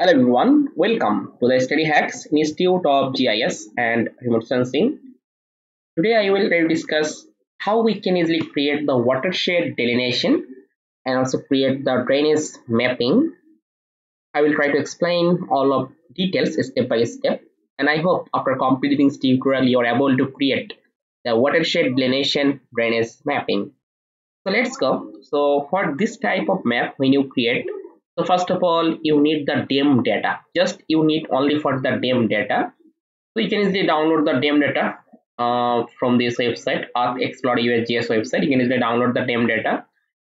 Hello everyone, welcome to the Study Hacks Institute of GIS and Remote Sensing. Today I will discuss how we can easily create the watershed delineation and also create the drainage mapping. I will try to explain all of details step by step, and I hope after completing this tutorial you are able to create the watershed delineation drainage mapping. So let's go. So for this type of map when you create, so first of all, you need the DEM data. You need only the DEM data. So you can easily download the DEM data from this website, ArcExplorer USGS website. You can easily download the DEM data.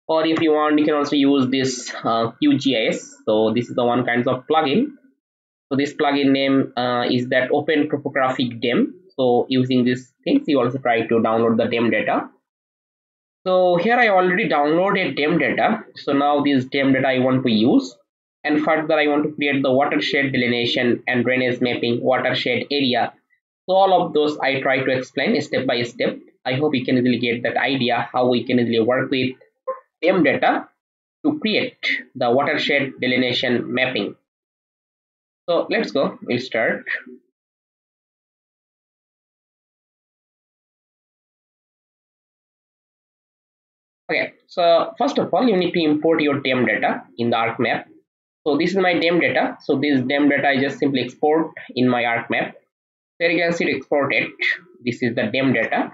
Or if you want, you can also use this QGIS. So this is the one kind of plugin. So this plugin name is that Open Topographic DEM. So using these things, you also try to download the DEM data. So here I already downloaded DEM data. So now this DEM data I want to use, and further I want to create the watershed delineation and drainage mapping, watershed area. So all of those I try to explain step by step. I hope you can easily get that idea how we can easily work with DEM data to create the watershed delineation mapping. So let's go, we'll start. Okay, so first of all, you need to import your DEM data in the ArcMap. So this is my DEM data. So this DEM data I just simply export in my ArcMap. There you can see it exported. This is the DEM data.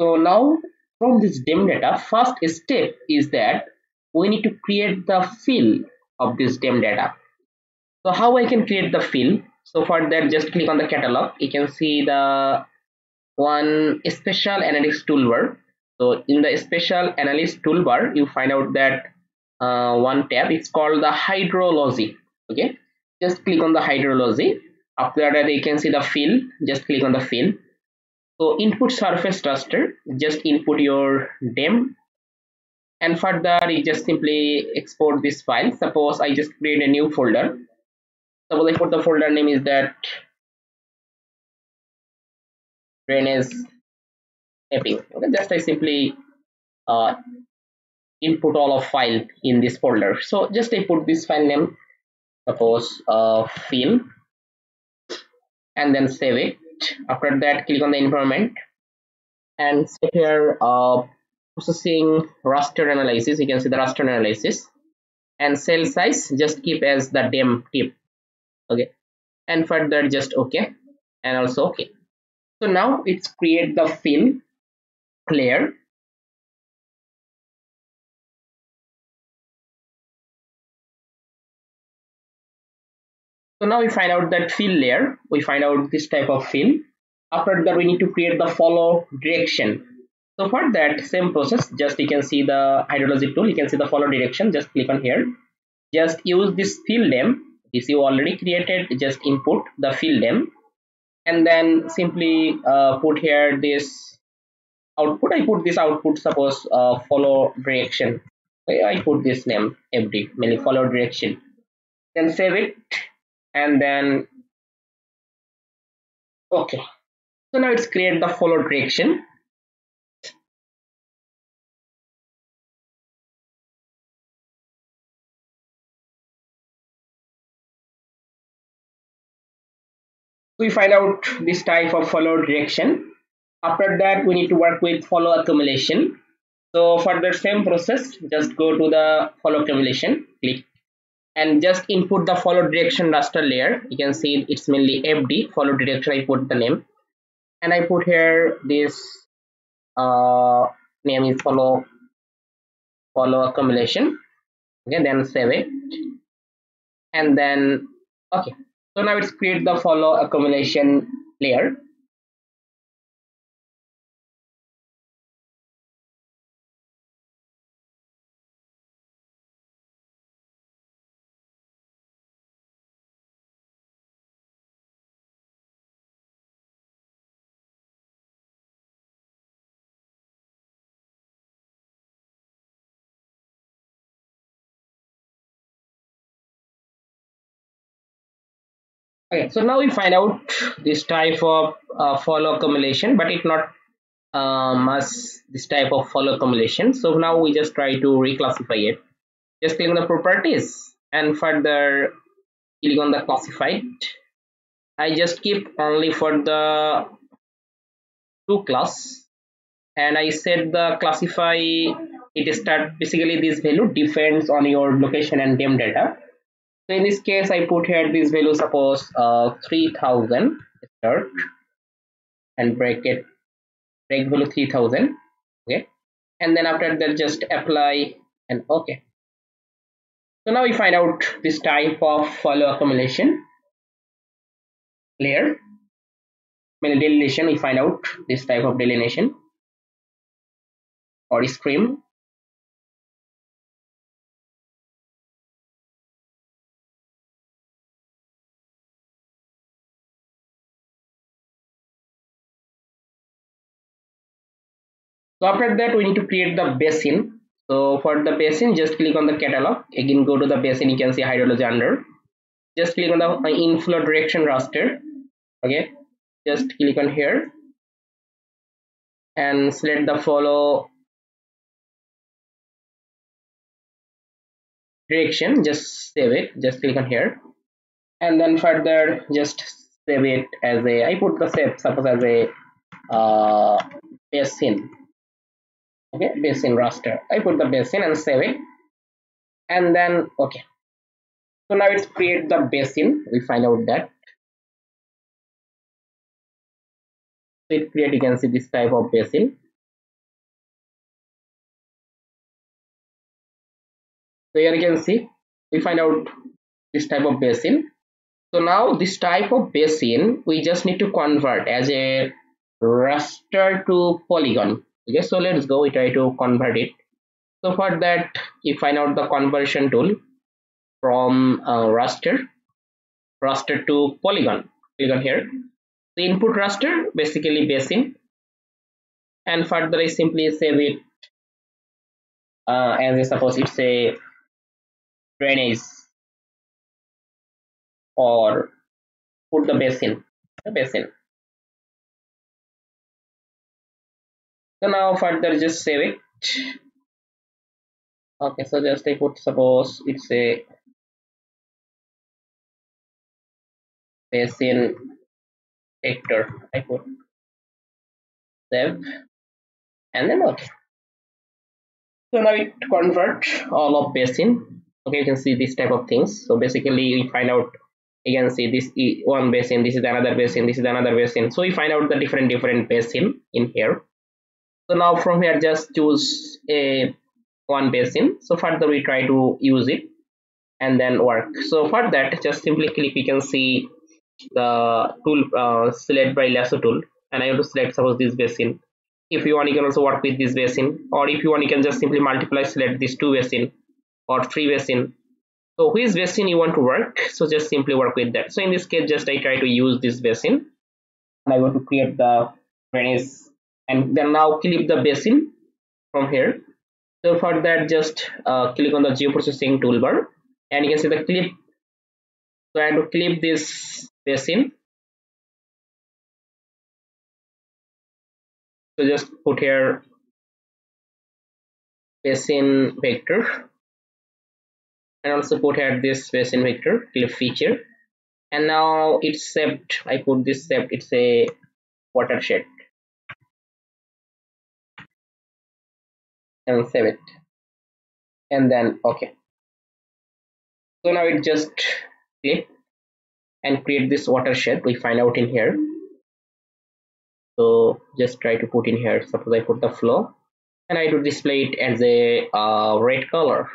So now from this DEM data, first step is that we need to create the fill of this DEM data. So how I can create the fill? So for that, just click on the catalog. You can see the one special analytics toolbar. So in the special analysis toolbar, you find out that one tab, it's called the hydrology. Okay, just click on the hydrology. After that, you can see the fill. Just click on the fill. So input surface raster, just input your DEM, and further you just simply export this file. Suppose I just create a new folder. Suppose I put the folder name is that drainage mapping. Okay, just I simply input all of file in this folder. So just I put this file name, suppose fill, and then save it. After that, click on the environment and set here processing raster analysis. You can see the raster analysis, and cell size just keep as the DEM tip. Okay, and further just okay, and also okay. So now it's create the fill layer. So now we find out that fill layer, we find out this type of fill. After that, we need to create the follow direction. So for that, same process, just you can see the hydrology tool, you can see the follow direction, just click on here. Just use this fill name, if you already created, just input the fill name, and then simply put here this output. I put this output, suppose follow direction. I put this name FD, mainly follow direction. Then save it, and then okay. So now it's create the follow direction. So we find out this type of follow direction. After that, we need to work with follow accumulation. So for the same process, just go to the follow accumulation, click, and just input the follow direction raster layer. You can see it's mainly FD, follow direction, I put the name. And I put here this name is follow accumulation. Okay, then save it. And then, okay. So now it's create the follow accumulation layer. Okay, so now we find out this type of follow accumulation, but it's not this type of follow accumulation. So now we just try to reclassify it. Just click on the properties, and further click on the classified. I just keep only for the two class, and I set the classify. It start basically this value depends on your location and DEM data. So in this case, I put here this value, suppose 3000 start and break value 3000. Okay, and then after that just apply and okay. So now we find out this type of follow accumulation layer. Delineation, we find out this type of delineation or stream. So after that we need to create the basin. So for the basin, just click on the catalog, again go to the basin, you can see hydrology under, just click on the inflow direction raster. Okay, just click on here and select the follow direction, just save it, just click on here and then further just save it as a, I put the save suppose as a basin. Okay, basin raster, I put the basin and save it and then okay. So now it's create the basin, we find out that it create, you can see this type of basin. So here you can see we find out this type of basin. So now this type of basin we just need to convert as a raster to polygon. Okay, so let's go, we try to convert it. So for that you find out the conversion tool from raster to polygon, click on here. The input raster basically basin, and further I simply save it as I suppose it's a Raines or put the basin. So now further just save it. Okay, so just I put suppose it's a basin Hector, I put save and then okay. So now it convert all of basin. Okay, you can see this type of things. So basically we find out, you can see this one basin, this is another basin, this is another basin. So we find out the different basin in here. So now from here just choose a one basin. So further we try to use it and then work. So for that just simply click, you can see the tool, select by lasso tool, and I have to select suppose this basin. If you want you can also work with this basin, or if you want you can just simply multiply, select this two basin or three basin. So which basin you want to work, so just simply work with that. So in this case just I try to use this basin and I want to create the Raines and then now clip the basin from here. So for that just click on the geoprocessing toolbar and you can see the clip. So I have to clip this basin, so just put here basin vector and also put here this basin vector clip feature, and now it's saved. I put this saved, it's a watershed and save it and then okay. So now it just clip and create this watershed, we find out in here. So just try to put in here, suppose I put the flow and I do display it as a red color.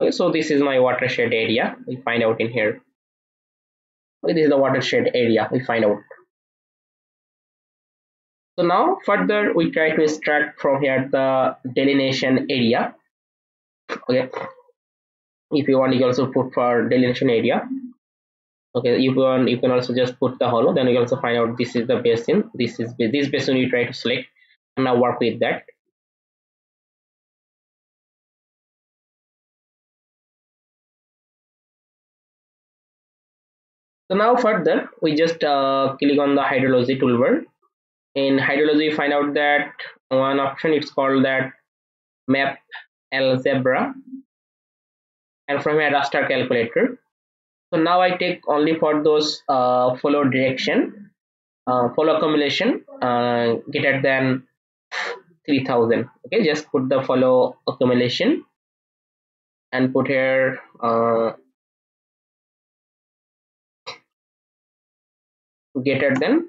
Okay, so this is my watershed area, we find out in here. Okay, this is the watershed area, we find out. So now further we try to extract from here the delineation area. Okay, if you want you can also put for delineation area. Okay, if you want you can also just put the hollow, then you can also find out this is the basin, this is this basin, you try to select and now work with that. So now further we just click on the hydrology toolbar. In hydrology we find out that one option, it's called that map algebra. and from here raster calculator. So now I take only for those follow direction, follow accumulation, greater than 3000. Okay, just put the follow accumulation and put here greater than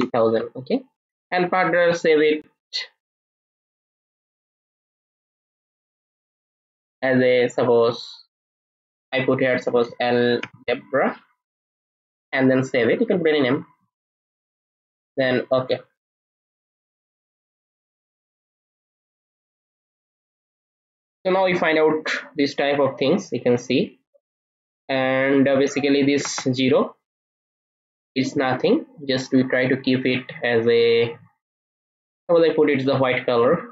3000. Okay, and further save it as a, suppose I put here suppose algebra, and then save it. You can put any name, then okay. So now we find out this type of things, you can see, and basically this 0 is nothing, just we try to keep it as a, how will I put it, the white color,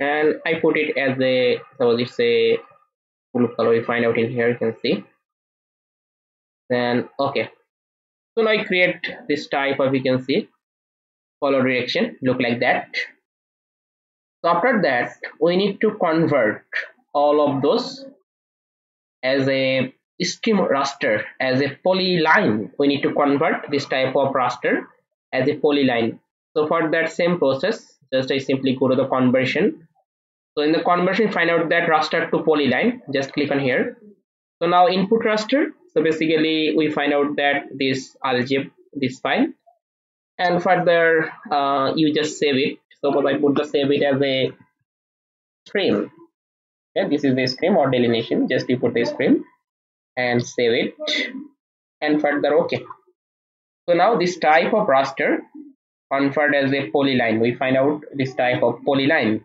and I put it as a, suppose it's a blue color, we find out in here, you can see, then okay. So now I create this type of, you can see, follow direction, look like that. So after that, we need to convert all of those as a stream raster, as a polyline. We need to convert this type of raster as a polyline. So for that same process, just I simply go to the conversion. So in the conversion, find out that raster to polyline. Just click on here. So now input raster. So basically, we find out that this algebra, this file, and further you just save it. So I put the save it as a stream. Okay, this is the stream or delineation. Just you put the stream and save it, and further okay. So now this type of raster conferred as a polyline. We find out this type of polyline.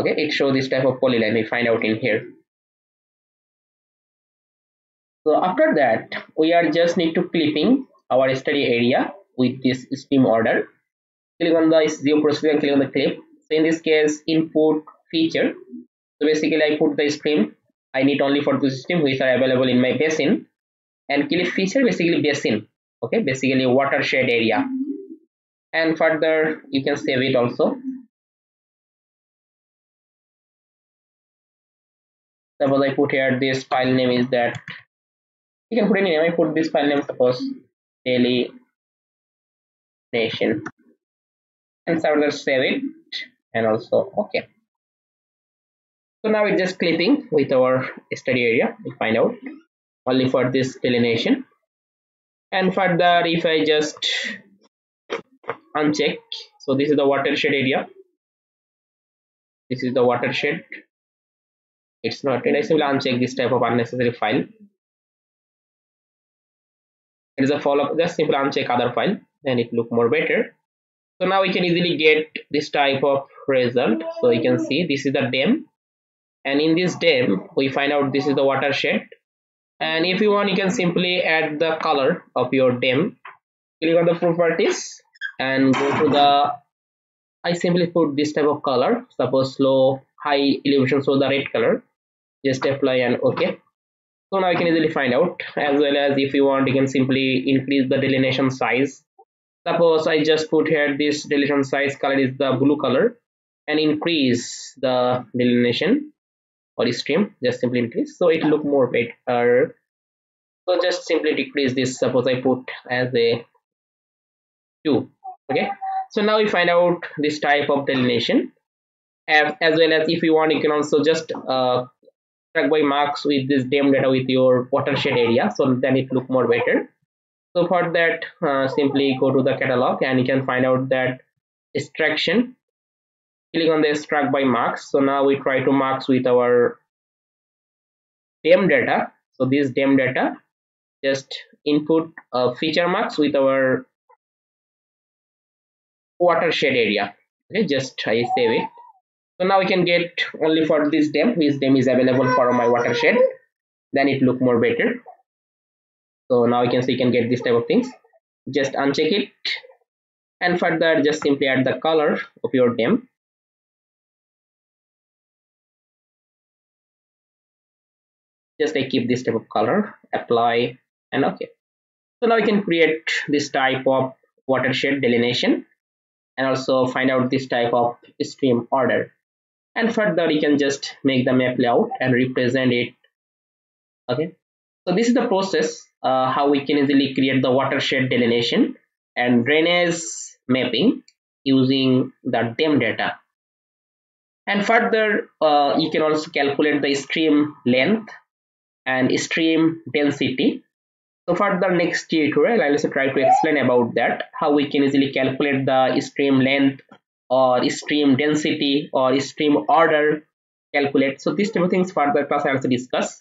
Okay, it shows this type of polyline. We find out in here. So after that, we are just need to clipping our study area with this stream order. Click on the zero procedure and click on the clip. So in this case, input feature. So basically, I put the stream I need only for the stream which are available in my basin, and clip feature basically basin. Okay, basically watershed area. And further, you can save it also. Suppose I put here this file name is that, you can put any name. I put this file name suppose delineation. And further save it and also okay. So now it's just clipping with our study area. We find out only for this delineation. And further, if I just uncheck, so this is the watershed area. This is the watershed. It's not, and I simply uncheck this type of unnecessary file. It is a follow-up. Just simply uncheck other file, then it look more better. So now we can easily get this type of result. So you can see this is the DEM, and in this DEM we find out this is the watershed. And if you want, you can simply add the color of your DEM. Click on the properties and go to the, I simply put this type of color, suppose low, high elevation, so the red color. Just apply and okay. So now you can easily find out, as well as if you want, you can simply increase the delineation size. Suppose I just put here this deletion size color is the blue color, and increase the delineation or stream, just simply increase, so it look more better. So just simply decrease this, suppose I put as a 2. Okay, so now we find out this type of delineation, as well as if you want, you can also just track by marks with this DEM data with your watershed area, so then it look more better. So for that, simply go to the catalog and you can find out that extraction. Click on the extract by marks. So now we try to marks with our DEM data. So this DEM data, just input feature marks with our watershed area. Okay, just I save it. So now we can get only for this DEM, which DEM is available for my watershed. Then it look more better. So now you can see you can get this type of things. Just uncheck it, and further just simply add the color of your DEM. Just I keep this type of color, apply and okay. So now you can create this type of watershed delineation and also find out this type of stream order. and further you can just make the map layout and represent it. Okay, so this is the process how we can easily create the watershed delineation and drainage mapping using the DEM data. And further you can also calculate the stream length and stream density. So for the next tutorial, I'll also try to explain about that, how we can easily calculate the stream length or stream density or stream order calculate. So these type of things for the class I also discuss.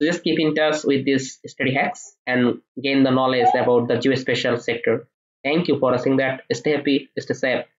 So just keep in touch with this study hacks and gain the knowledge about the geospatial sector. Thank you for watching that. Stay happy, stay safe.